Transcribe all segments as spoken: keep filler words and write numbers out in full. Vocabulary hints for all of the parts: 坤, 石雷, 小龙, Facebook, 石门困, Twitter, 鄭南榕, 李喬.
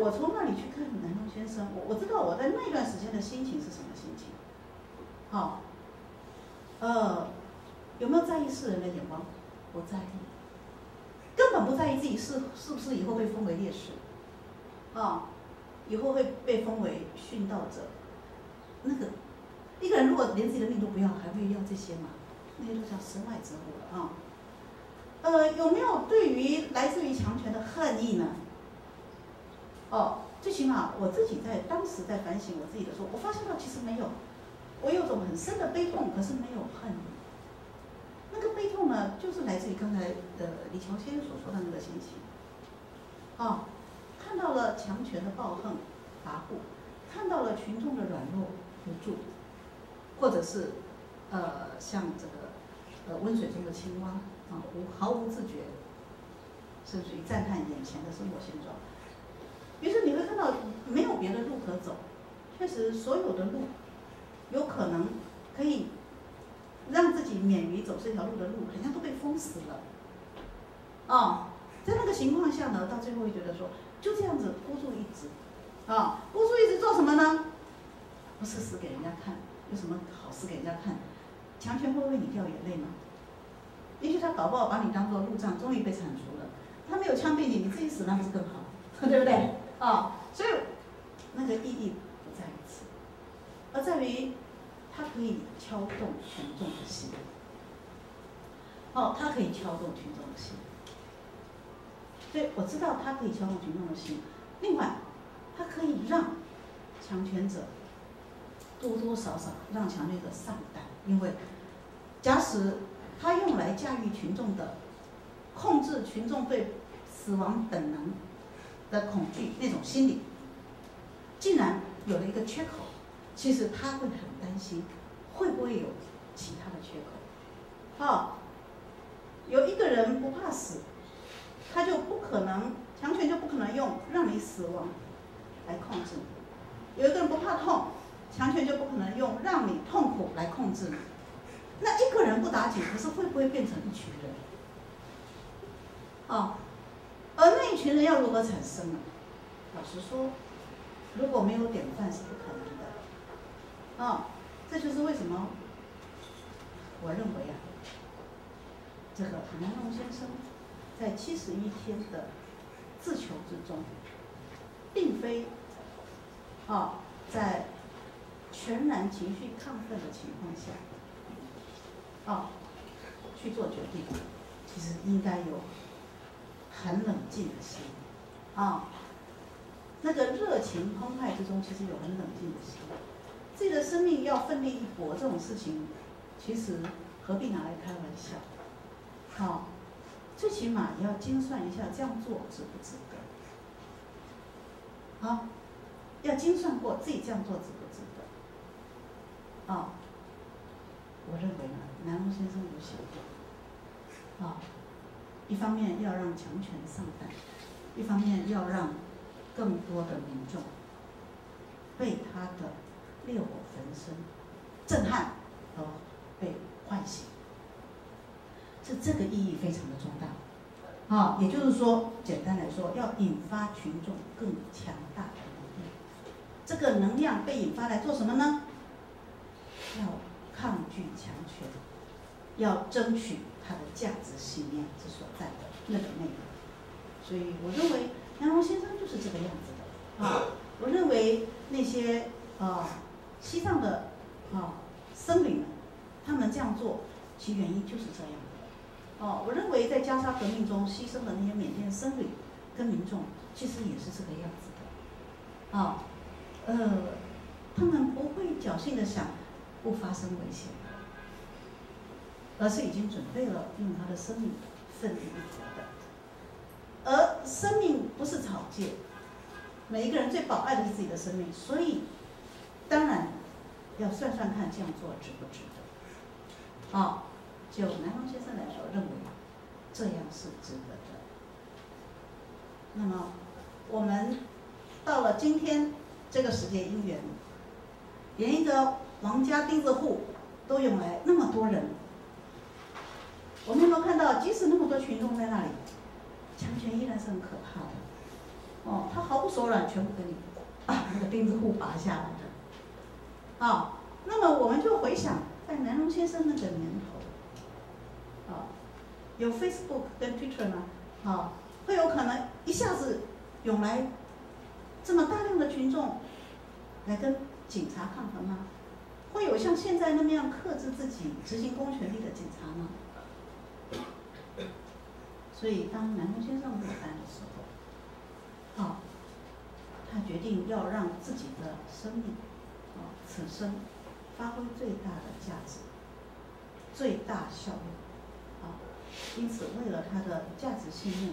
我从那里去看南榕先生，我我知道我在那段时间的心情是什么心情。好、哦，呃，有没有在意世人的眼光？不在意，根本不在意自己是是不是以后被封为烈士，啊、哦，以后会被封为殉道者。那个一个人如果连自己的命都不要，还会要这些吗？那些都叫身外之物了啊。呃，有没有对于来自于强权的恨意呢？哦，最起码我自己在当时在反省我自己的时候，我发现到其实没有，我有种很深的悲痛，可是没有恨意。那个悲痛呢，就是来自于刚才的李乔先生所说的那个心情。哦，看到了强权的暴横、跋扈，看到了群众的软弱、无助，或者是呃，像这个呃温水中的青蛙。啊，无毫无自觉，甚至于赞叹眼前的生活现状。于是你会看到没有别的路可走，确实所有的路，有可能可以让自己免于走这条路的路，好像都被封死了。啊、哦，在那个情况下呢，到最后会觉得说，就这样子孤注一掷，啊、哦，孤注一掷做什么呢？不是死给人家看，有什么好死给人家看？强权会为你掉眼泪吗？也许他搞不好把你当做路障，终于被铲除了。他没有枪毙你，你自己死那不是更好，对不对？啊、哦，所以那个意义不在于此，而在于它可以敲动群众的心。哦，它可以敲动群众的心。所以我知道它可以敲动群众的心。另外，它可以让强权者多多少少让强权者上当，因为假使它用来驾驭群众的，控制群众对死亡本能的恐惧那种心理，竟然有了一个缺口，其实他会很担心，会不会有其他的缺口？啊、哦，有一个人不怕死，他就不可能强权就不可能用让你死亡来控制你；有一个人不怕痛，强权就不可能用让你痛苦来控制你。那一个人不打紧，可是会不会变成一群人？啊、哦，而那一群人要如何产生呢？老实说，如果没有典范是不可能的。啊、哦，这就是为什么我认为啊，这个南榕先生在七十一天的自囚之中，并非啊、哦、在全然情绪亢奋的情况下。哦，去做决定，其实应该有很冷静的心，啊、哦，那个热情澎湃之中，其实有很冷静的心。自己的生命要奋力一搏，这种事情，其实何必拿来开玩笑？好、哦，最起码也要精算一下，这样做值不值得？好、哦，要精算过自己这样做值不值得？啊、哦。我认为呢，南榕先生有想过，啊、哦，一方面要让强权上当，一方面要让更多的民众被他的烈火焚身震撼和被唤醒，是这个意义非常的重大，啊、哦，也就是说，简单来说，要引发群众更强大的能力，这个能量被引发来做什么呢？要。抗拒强权，要争取他的价值信念之所在的那个内容，所以我认为南榕先生就是这个样子的啊。我认为那些啊西藏的啊僧侣们，他们这样做，其原因就是这样的哦、啊。我认为在加沙革命中牺牲的那些缅甸僧侣跟民众，其实也是这个样子的啊。呃，他们不会侥幸的想。不发生危险，而是已经准备了用他的生命奋力一搏的。而生命不是草芥，每一个人最宝爱的是自己的生命，所以当然要算算看这样做值不值得。好、哦，就南榕先生来说，认为这样是值得的。那么我们到了今天这个时节因缘，连一个。王家钉子户都涌来那么多人，我们有没有看到？即使那么多群众在那里，强权依然是很可怕的。哦，他毫不手软，全部给你把那个钉子户拔下来了。啊、哦，那么我们就回想在南榕先生那个年头，啊、哦，有 Facebook 跟 Twitter 吗？啊、哦，会有可能一下子涌来这么大量的群众来跟警察抗衡吗？会有像现在那么样克制自己执行公权力的警察吗？所以当南榕先生落单的时候，啊、哦，他决定要让自己的生命。此生发挥最大的价值，最大效用，啊！因此，为了他的价值信念，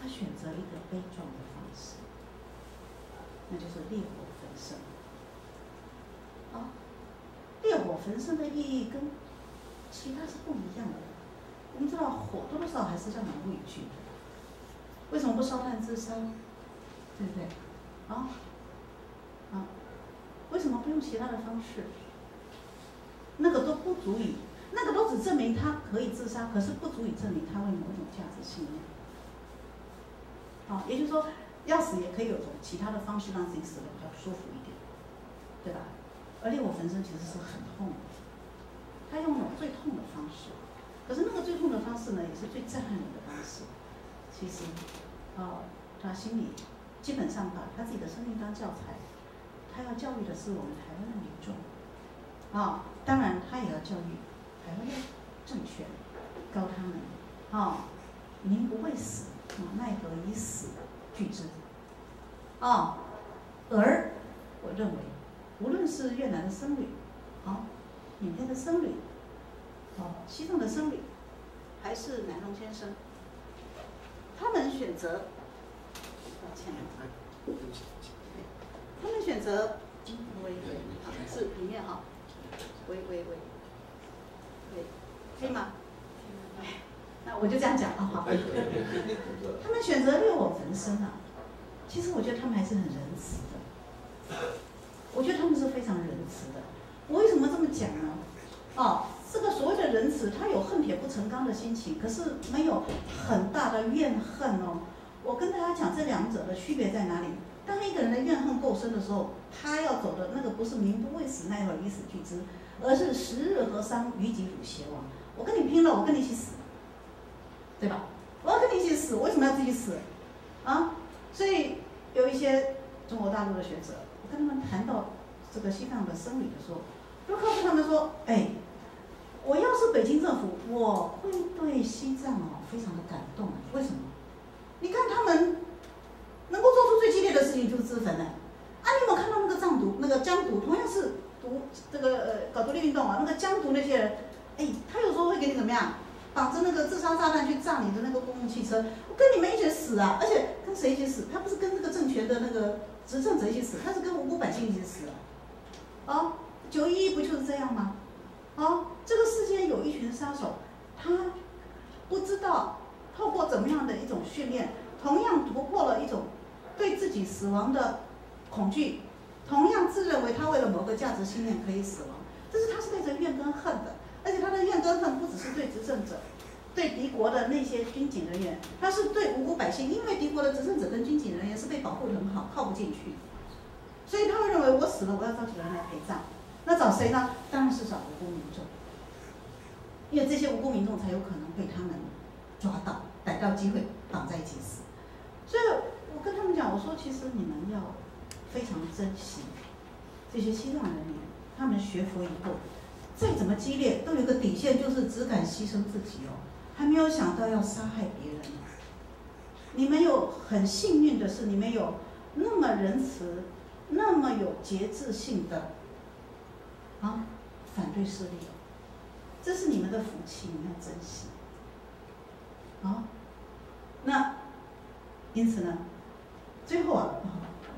他选择一个悲壮的方式，那就是烈火焚身。啊，烈火焚身的意义跟其他是不一样的。我们知道火多多少还是让人畏惧的，为什么不烧炭自杀？对不对？啊，啊。为什么不用其他的方式？那个都不足以，那个都只证明他可以自杀，可是不足以证明他为某种价值信念。啊、哦，也就是说，要死也可以有种其他的方式让自己死得比较舒服一点，对吧？而烈火焚身其实是很痛的，他用了最痛的方式，可是那个最痛的方式呢，也是最震撼人的方式。其实，啊、哦，他心里基本上把他自己的生命当教材。他要教育的是我们台湾的民众，啊、哦，当然他也要教育台湾的政权，告他们，啊、哦，民不畏死，啊，奈何以死惧之，啊、哦，而我认为，无论是越南的僧侣，啊、哦，缅甸的僧侣，哦，西藏的僧侣，还是南榕先生，他们选择，抱歉。他们选择，喂喂，是里面哈，喂喂喂，对，可以吗？那我就这样讲啊，好。他们选择烈火焚身啊，其实我觉得他们还是很仁慈的，我觉得他们是非常仁慈的。我为什么这么讲呢？哦，这个所谓的仁慈，他有恨铁不成钢的心情，可是没有很大的怨恨哦。我跟大家讲这两者的区别在哪里？当一个人的怨恨够深的时候，他要走的那个不是民不畏死，奈何以死惧之，而是十日何伤，于己辱偕亡。我跟你拼了，我跟你一起死，对吧？我要跟你一起死，我为什么要自己死？啊，所以有一些中国大陆的学者，我跟他们谈到这个西藏的僧侣的时候，就告诉他们说：哎，我要是北京政府，我会对西藏哦非常的感动。为什么？你看他们。能够做出最激烈的事情就是自焚了，啊！你有没有看到那个藏独、那个疆独，同样是独这个呃搞独立运动啊，那个疆独那些人，哎，他有时候会给你怎么样，绑着那个自杀炸弹去炸你的那个公共汽车，我跟你们一起死啊！而且跟谁一起死？他不是跟这个政权的那个执政者一起死，他是跟无辜百姓一起死啊！哦，九一一不就是这样吗？哦，这个世界有一群杀手，他不知道透过怎么样的一种训练，同样突破了一种。对自己死亡的恐惧，同样自认为他为了某个价值信念可以死亡，但是他是带着怨跟恨的，而且他的怨跟恨不只是对执政者、对敌国的那些军警人员，他是对无辜百姓，因为敌国的执政者跟军警人员是被保护得很好，靠不进去，所以他会认为我死了，我要找几个人来陪葬，那找谁呢？当然是找无辜民众，因为这些无辜民众才有可能被他们抓到，逮到机会绑在一起死，所以。我跟他们讲，我说其实你们要非常珍惜这些西藏人民，他们学佛以后，再怎么激烈都有个底线，就是只敢牺牲自己哦，还没有想到要杀害别人。你们有很幸运的是，你们有那么仁慈、那么有节制性的啊反对势力，这是你们的福气，你们要珍惜。啊，那因此呢？最后啊，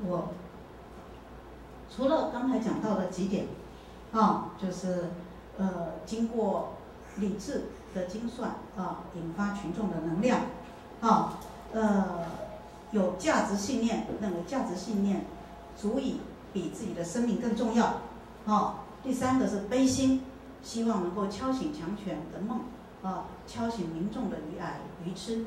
我除了刚才讲到的几点，啊，就是呃，经过理智的精算啊，引发群众的能量，啊，呃，有价值信念，认为价值信念足以比自己的生命更重要，啊，第三个是悲心，希望能够敲醒强权的梦，啊，敲醒民众的愚爱愚痴。